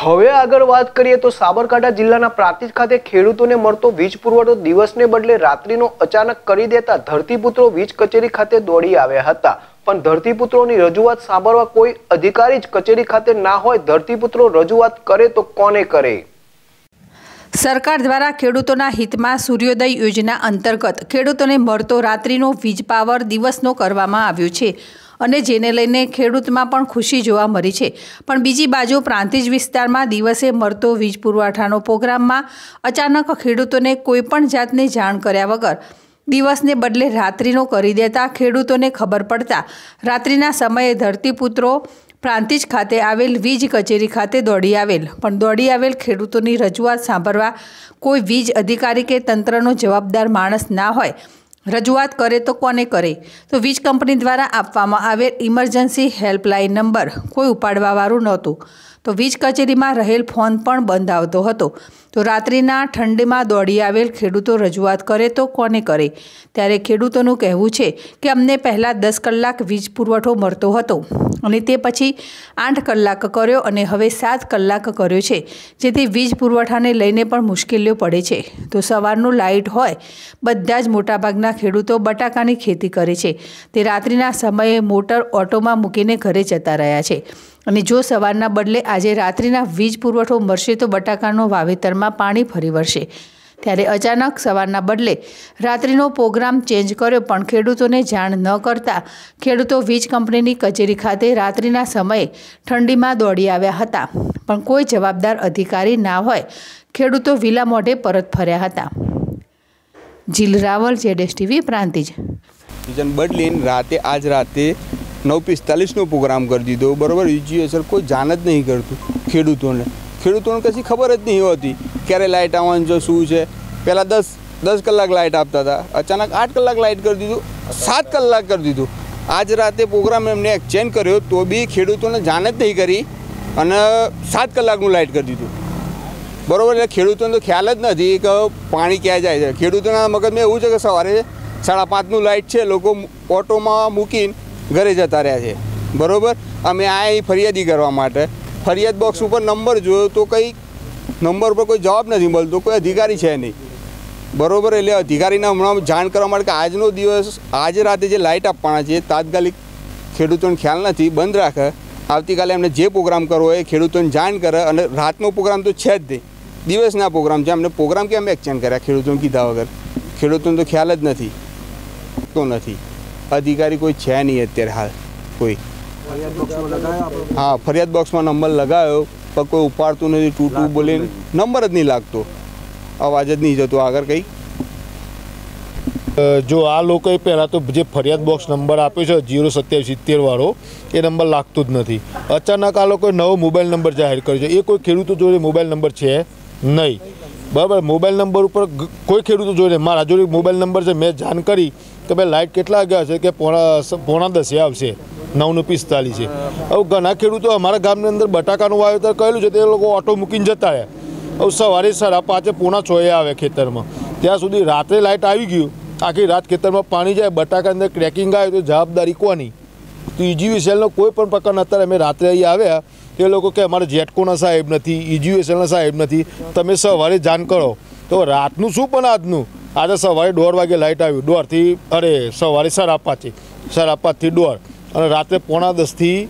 હવે આગળ વાત કરીએ તો સાબરકાંઠા જિલ્લાના પ્રાંતિજ ખાતે ખેડૂતોને મળતો વીજ પુરવઠો દિવસને બદલે રાત્રિનો અચાનક કરી દેતા ધરતીપુત્રો વીજ કચેરી ખાતે દોડી આવ્યા હતા, પણ ધરતીપુત્રોની રજૂઆત સાંભળવા કોઈ અધિકારી જ કચેરી ખાતે ના હોય. ધરતીપુત્રો રજૂઆત કરે તો કોને કરે? સરકાર દ્વારા ખેડૂતોના હિતમાં સૂર્યોદય યોજના અંતર્ગત ખેડૂતોને મળતો રાત્રિનો વીજ પાવર દિવસનો કરવામાં આવ્યો છે અને જેને લઈને ખેડૂતમાં પણ ખુશી જોવા મળી છે. પણ બીજી બાજુ પ્રાંતિજ વિસ્તારમાં દિવસે મળતો વીજ પુરવઠાનો પ્રોગ્રામમાં અચાનક ખેડૂતોને કોઈપણ જાતની જાણ કર્યા વગર દિવસને બદલે રાત્રિનો કરી દેતા ખેડૂતોને ખબર પડતા રાત્રિના સમયે ધરતીપુત્રો પ્રાંતિજ ખાતે આવેલ વીજ કચેરી ખાતે દોડી આવેલ, પણ દોડી આવેલ ખેડૂતોની રજૂઆત સાંભળવા કોઈ વીજ અધિકારી કે તંત્રનો જવાબદાર માણસ ના હોય. રજૂઆત કરે તો કોને કરે? તો વીજ કંપની દ્વારા આપવામાં આવેલ ઇમરજન્સી હેલ્પલાઇન નંબર કોઈ ઉપાડવાવાળું નહોતું, તો વીજ કચેરીમાં રહેલ ફોન પણ બંધ આવતો હતો. તો રાત્રિના ઠંડીમાં દોડી આવેલ ખેડૂતો રજૂઆત કરે તો કોને કરે? ત્યારે ખેડૂતોનું કહેવું છે કે અમને પહેલાં 10 કલાક વીજ પુરવઠો મળતો હતો અને તે પછી 8 કલાક કર્યો અને હવે 7 કલાક કર્યો છે, જેથી વીજ પુરવઠાને લઈને પણ મુશ્કેલીઓ પડે છે. તો સવારનું લાઇટ હોય બધા જ મોટાભાગના ખેડૂતો બટાકાની ખેતી કરે છે, તે રાત્રિના સમયે મોટર ઓટોમાં મૂકીને ઘરે જતા રહ્યા છે. અને જો સવારના બદલે આજે રાત્રિના વીજ પુરવઠો મળશે તો બટાકાનો વાવેતરમાં પાણી ફરી વળશે. ત્યારે અચાનક સવારના બદલે રાત્રિનો પ્રોગ્રામ ચેન્જ કર્યો, પણ ખેડૂતોને જાણ ન કરતા ખેડૂતો વીજ કંપનીની કચેરી ખાતે રાત્રિના સમયે ઠંડીમાં દોડી આવ્યા હતા, પણ કોઈ જવાબદાર અધિકારી ના હોય ખેડૂતો વિલા મોઢે પરત ફર્યા હતા. જીલ રાવલ, JSTV, પ્રાંતિજ. સીઝન બદલીને રાતે આજ રાતે 9:45નો પ્રોગ્રામ કરી દીધો, બરાબર. UGSL કોઈ જાણ જ નહીં કરતું ખેડૂતોને. ખેડૂતોને કશી ખબર જ નહીં હોતી ક્યારે લાઇટ આવવાનું છે, શું છે. પહેલાં 10 કલાક લાઇટ આપતા હતા, અચાનક 8 કલાક લાઇટ કરી દીધું, 7 કલાક કરી દીધું. આજ રાતે પ્રોગ્રામ એમને એક્સચેન્જ કર્યો તો બી ખેડૂતોને જાણ જ નહીં કરી અને 7 કલાકનું લાઇટ કરી દીધું, બરાબર. એટલે ખેડૂતોને તો ખ્યાલ જ નથી કે પાણી ક્યાં જાય છે. ખેડૂતોના મગજમાં એવું છે કે સવારે 5:30નું લાઇટ છે, લોકો ઓટોમાં મૂકીને ઘરે જતા રહ્યા છે, બરાબર. અમે આ ફરિયાદી કરવા માટે ફરિયાદ બોક્સ ઉપર નંબર જોયો તો કંઈ નંબર પર કોઈ જવાબ નથી મળતો, કોઈ અધિકારી છે નહીં, બરાબર. એટલે અધિકારીને હમણાં જાણ કરવા માટે કે આજનો દિવસ આજે રાતે જે લાઇટ આપવાના છે તાત્કાલિક ખેડૂતોને ખ્યાલ નથી, બંધ રાખે. આવતીકાલે એમને જે પ્રોગ્રામ કરવો હોય ખેડૂતોને જાણ કરે. અને રાતનો પ્રોગ્રામ તો છે જ નહીં, દિવસના પ્રોગ્રામ છે. એમને પ્રોગ્રામ કેમ એક્સચેન્જ કર્યા ખેડૂતોને કીધા વગર? ખેડૂતોને તો ખ્યાલ જ નથી, તો નથી અધિકારી કોઈ છે નહીં અત્યારે હાલ કોઈ. હા, ફરિયાદ બોક્સમાં નંબર લગાવ્યો પણ કોઈ ઉપાડતું નથી, ટૂટું બોલીને નંબર જ નહીં લાગતો, અવાજ જ નહીં જતો આગળ કંઈ. જો આ લોકોએ પહેલાં તો જે ફરિયાદ બોક્સ નંબર આપ્યો છે 02770 વાળો એ નંબર લાગતો જ નથી. અચાનક આ લોકોએ નવો મોબાઈલ નંબર જાહેર કર્યો છે, એ કોઈ ખેડૂતો જોડે મોબાઈલ નંબર છે નહીં, બરાબર. મોબાઈલ નંબર ઉપર કોઈ ખેડૂતો જોડે, મારા જોડે મોબાઈલ નંબર છે, મેં જાણ કરી કે ભાઈ લાઇટ કેટલા વાગ્યા છે કે પોણા 10 આવશે, 9:45. હવે ઘણા ખેડૂતો અમારા ગામની અંદર બટાકાનું વાવેતર કરેલું છે, તે લોકો ઓટો મૂકીને જતા રહ્યા. હવે સવારે 5:30-6:00 આવે ખેતરમાં, ત્યાં સુધી રાત્રે લાઇટ આવી ગયું, આખી રાત ખેતરમાં પાણી જાય, બટાકા અંદર ક્રેકિંગ આવે તો જવાબદારી કોની? તો EGSLનો કોઈ પણ પ્રકારના અત્યારે અમે રાત્રે અહીં આવ્યા તે લોકો કે અમારે જેટકોના સાહેબ નથી, EGSLના સાહેબ નથી, તમે સવારે જાણ કરો. તો રાતનું શું પણ આજનું? આજે સવારે 1:30 વાગે લાઇટ આવ્યું, 1:30 અરે સવારે 5:30, 5:30 1:30 અને રાત્રે 9:45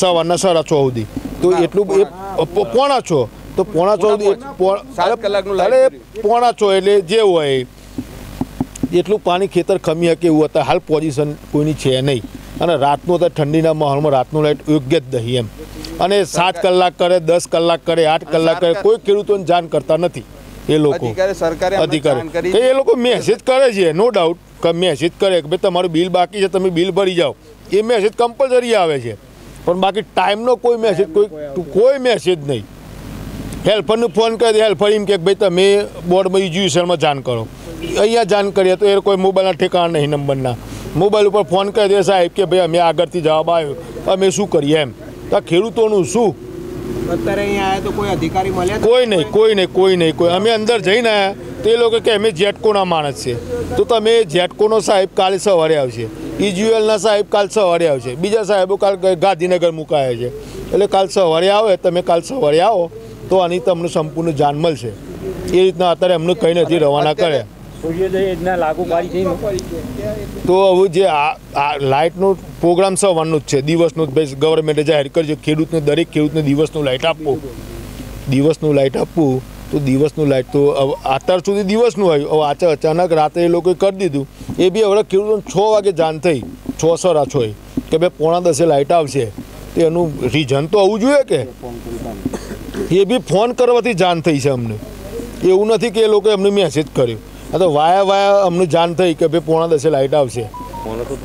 સવારના 6:30 સુધી. તો એટલું 5:30 તો 5:30 સુધી 7 કલાકનું લાગે 5:30 એટલે જે હોય એટલું પાણી ખેતર ખમી શકે એવું હતા હાલ પોઝિશન કોઈની છે નહીં. અને રાતનું તો ઠંડીના માહોલમાં રાતનું લાઇટ યોગ્ય જ નહીં એમ. અને 7 કલાક કરે, 10 કલાક કરે, 8 કલાક કરે, કોઈ ખેડૂતોને જાણ કરતા નથી એ લોકો. અધિકારી એ લોકો મેસેજ કરે છે, નો ડાઉટ કે મેસેજ કરે કે ભાઈ તમારું બિલ બાકી છે, તમે બિલ ભરી જાઓ, એ મેસેજ કમ્પલસરી આવે છે, પણ બાકી ટાઈમનો કોઈ મેસેજ કોઈ મેસેજ નહીં. હેલ્પરનું ફોન કરી દે, હેલ્પર એમ કે ભાઈ તમે બોર્ડમાં EGSLમાં જાણ કરો, અહીંયા જાણ કરીએ તો એ કોઈ મોબાઈલના ઠેકાણા નહીં, નંબરના મોબાઈલ ઉપર ફોન કરી દે સાહેબ કે ભાઈ અમે આગળથી જવાબ આવ્યો, અમે શું કરીએ એમ. તો ખેડૂતોનું શું? અત્યારે અહીંયા આવ્યા તો કોઈ અધિકારી મળ્યા? કોઈ નહીં. અમે અંદર જઈને આવ્યા તો એ લોકો કે અમે જેટકોના માણસ છે, તો તમે જેટકોનો સાહેબ કાલે સવારે આવશે, EGSLના સાહેબ કાલ સવારે આવશે, બીજા સાહેબો કાલ ગાંધીનગર મુકાયા છે, एटले काल सवारे आवे तमे काल सवारे आओ तो आनी तमने संपूर्ण जाण मळशे ए रीतना अत्यारे अमने कई नथी रवाना करे सूर्योदय योजना लागू पाड़ी थी तो हवे जे लाइटनो प्रोग्राम सवारनो ज छे दिवसनो बेस गवर्नमेंटे जाहिर करजो खेडूतने दरेक खेडूतने दिवसनो लाइट आपवो दिवसनो लाइट आपवो तो दिवसनु लाइट तो अब आतार सुधी दिवसनु आव्युं हवे आचा अचानक रात्रे ए लोकोए कर दीधुं ए बी हवे खेडूतोने 6 वागे जाण थई 6 सरा 6 के भाई 9:45 लाइट आवशे तो एनु रीजन तो आवुं जोईए के ए बी फोन करवाथी जाण थई छे अमने एवुं नथी के ए लोकोए अमने मेसेज कर्यो आ तो वाया वाया अमने जाण थई के भाई 9:45 लाइट आवशे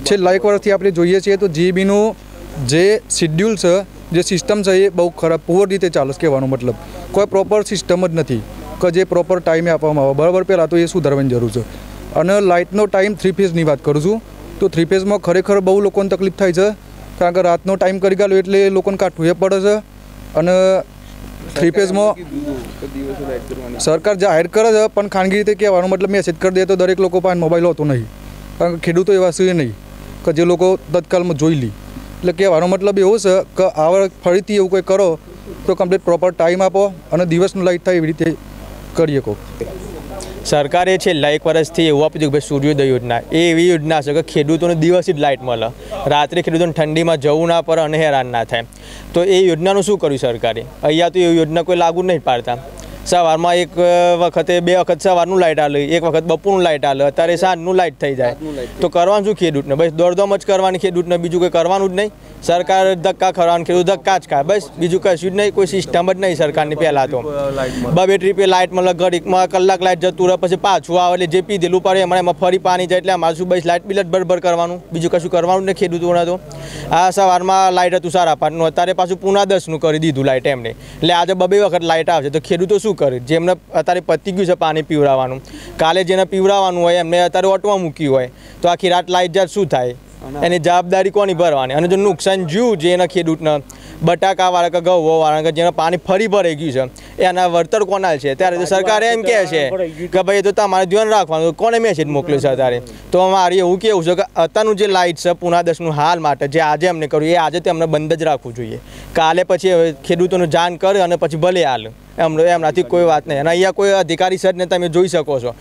छेल्ला एक वर्षथी आपणे जोईए छीए तो जीबी नु जे शेड्यूल छे जे सिस्टम है ये बहुत खराब पुअर रीते चालू कहवा मतलब कोई प्रॉपर सीस्टम ज नहीं कि जे प्रॉपर टाइम आप बराबर पहला तो ये सुधारवा जरूर है। और लाइटनो टाइम थ्री फेज की बात करूँ छूँ तो थ्री फेज में खरेखर बहुत लोगों तकलीफ थाय कारण के रात टाइम कर गए एटले लोगों काटवे पड़े और थ्री फेज में सरकार जाहिर करे पण खानगी रीते कहवा मतलब मैसेज कर दे तो दरेक लोग पास मोबाइल होता नहीं कारण खेडूतो एवा छे नहीं कि जे लोग तत्काल में जोई ली એટલે કહેવાનો મતલબ એવો છે કે આવર ફરીથી એવું કોઈ કરો તો કમ્પ્લીટ પ્રોપર ટાઈમ આપો અને દિવસનું લાઇટ થાય એવી રીતે કરીએ કો સરકારે છેલ્લા એક વર્ષથી એવું આપ્યું છે કે ભાઈ સૂર્યોદય યોજના એ એવી યોજના છે કે ખેડૂતોને દિવસે જ લાઇટ મળે રાત્રે ખેડૂતોને ઠંડીમાં જવું ના પડે અને હેરાન ના થાય તો એ યોજનાનું શું કર્યું સરકારે અહીંયા તો એ યોજના કોઈ લાગુ નહીં પાડતા સવારમાં એક વખતે બે વખત સવારનું લાઇટ આલે એક વખત બપોરનું લાઇટ આલે અત્યારે સાંજનું લાઇટ થઈ જાય તો કરવાનું શું ખેડૂતને બસ દોડધામ જ કરવાની ખેડૂતને બીજું કંઈ કરવાનું જ નહીં સરકાર ધક્કા ખરવાનું ખેડૂત ધક્કા જ ખાય બસ બીજું કશું જ નહીં કોઈ સિસ્ટમ જ નહીં સરકારની પહેલાં તો બબે ટ્રીપે લાઇટમાં ઘડીકમાં કલાક લાઇટ જતું રહે પછી પાછું આવે એટલે જે પીધેલું પડે એમાં ફરી પાણી જાય એટલે અમારું શું બસ લાઇટ બિલ જ બરબર કરવાનું બીજું કશું કરવાનું નહીં ખેડૂતોને તો આ સવારમાં લાઇટ હતું 5:30 અત્યારે પાછું 9:45 કરી દીધું લાઇટ એમને એટલે આજે બબે વખત લાઇટ આવશે તો ખેડૂતો શું करे जेमने अत्यारे पती गयु छे पानी पीवड़ावानुं काले जेने पीवड़ावानुं होय एमने अत्यारे ओटवा मूक्युं होय तो आखी रात लाइट जात शुं थाय एनी जवाबदारी कोनी भरवानी अने जो नुकसान ज्यु जेना खेडूतने बटाकावाळा के गहुवाळा के जेने पानी फरी भराई गयुं छे एना वर्तर कोना छे त्यारे तो सरकार एम कहे छे के भाई तो तमारे ध्यान राखवानुं कोने मेसेज मोकल्यो छे अत्यारे तो मारे एवुं केवुं छे के अत्यारनुं जे लाइट छे 9:45 नुं हाल माटे जे आजे अमने कर्युं ए आजे ते अमने बंध ज राखवुं जोईए काले पछी खेडूतोने जाण करे अने पछी भले हाल एम एमनाथी कोई बात नहीं अँ कोई अधिकारी सर ने तमे जोई शको छो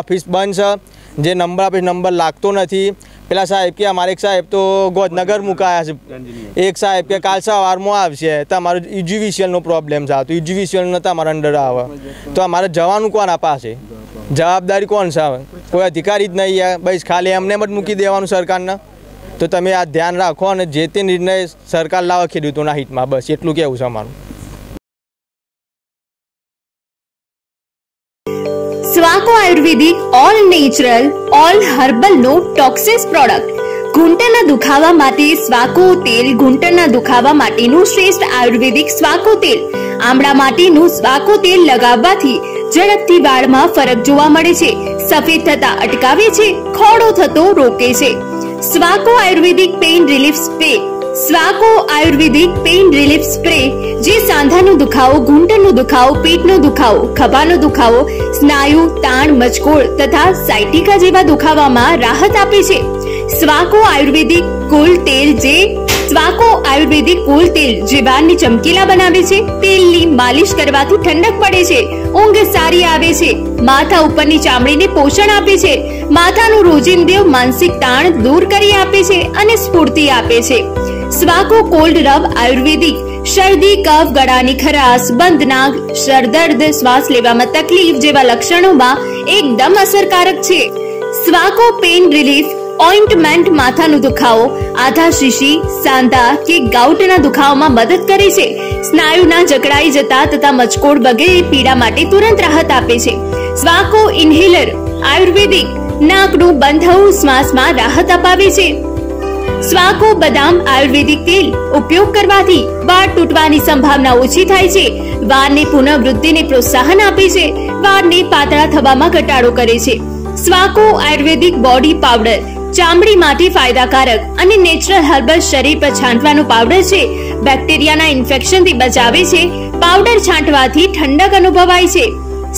ऑफिस बंद छे जे नंबर आपे नंबर लागतो नथी पेला साहेब के अमारे एक साहेब तो गांधीनगर मुकाया छे एक साहेब के काल सवारमां आवशे तमारो इज्युविशियलनो प्रॉब्लम छे तो इज्युविशियलनो तमारा अंडर आवे तो अमारे जवानुं कोना पासे जवाबदारी कोण छे कोई अधिकारी ज नहीं है बस खाली एमने मत मूकी देवानुं सरकारने तो तमे आ ध्यान राखो अने जे ते निर्णय सरकार लावे खेडूतोना हितमां बस एटलुं कहेवुं छे अमारुं। स्वाको Ayurvedic all natural all herbal no toxics product घूंटणना दुखावा माटे स्वाको तेल घूंटणना दुखावा माटेनु श्रेष्ठ आयुर्वेदिक स्वाको तेल आमड़ा माटेनु स्वाको तेल लगाववाथी झड़पथी वाळमां फरक जोवा मळे छे सफेद थता अटकावे छे खोडो थतो रोके छे Swaco Ayurvedic pain relief spray स्वाको Ayurvedic pain relief spray जे सांधानो दुखावो घूंटणनो दुखावो पेटनो दुखावो खभानो दुखावो स्नायु ताण मचकोड़ तथा साइटिका जेवा दुखावामां राहत आपे छे। स्वाको आयुर्वेदिक कूल तेल जे स्वाको आयुर्वेदिक कूल तेल जीवाणने चमकीला बनावे छे तेलनी मालिश करवाथी ठंडक पड़े छे ऊंघ सारी आवे छे माथा उपरनी चामड़ीने पोषण आपे छे माथानो रोजिंदो मानसिक ताण दूर करी आपे छे अने स्फूर्ति आपे छे। स्वाको कोल्ड रब आयुर्वेदिक शर्दी कफ गळानी खराश बंदनाक सरदर्द श्वास लेवामां तकलीफ जेवा लक्षणोमां एकदम असरकारक छे। स्वाको पेन रिलीफ ऑइंटमेंट माथानो दुखावो आधा शीशी सांधा के गाउटना दुखावामां मदद करे छे स्नायुना जकड़ाई जता तथा मचकोड़ वगैरे पीड़ा माटे तुरंत राहत आपे छे। स्वाको इनहेलर आयुर्वेदिक नाकनु बंधाऊ श्वासमां राहत अपावे छे। स्वाको बदाम आयुर्वेदिक तेल उपयोग करवाथी वाळ तूटवानी संभावना ओછી થાય છે વાળની પુનઃવૃદ્ધિને પ્રોત્સાહન આપે છે વાળને પાતળા થવામાં ઘટાડો કરે છે। स्वाको आयुर्वेदिक बॉडी पाउडर ચામડી માટે ફાયદાકારક અને નેચરલ હર્બલ શરીર પર છાંટવાનો પાવડર છે બેક્ટેરિયાના ઇન્ફેક્શનથી બચાવે છે પાવડર છાંટવાથી ઠંડક અનુભવાય છે।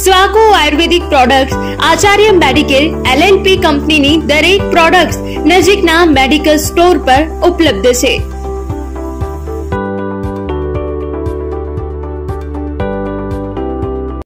स्वाको Ayurvedic products Acharya medical LNP company नी दरेक प्रोडक्ट्स नजीकना मेडिकल स्टोर पर उपलब्ध है।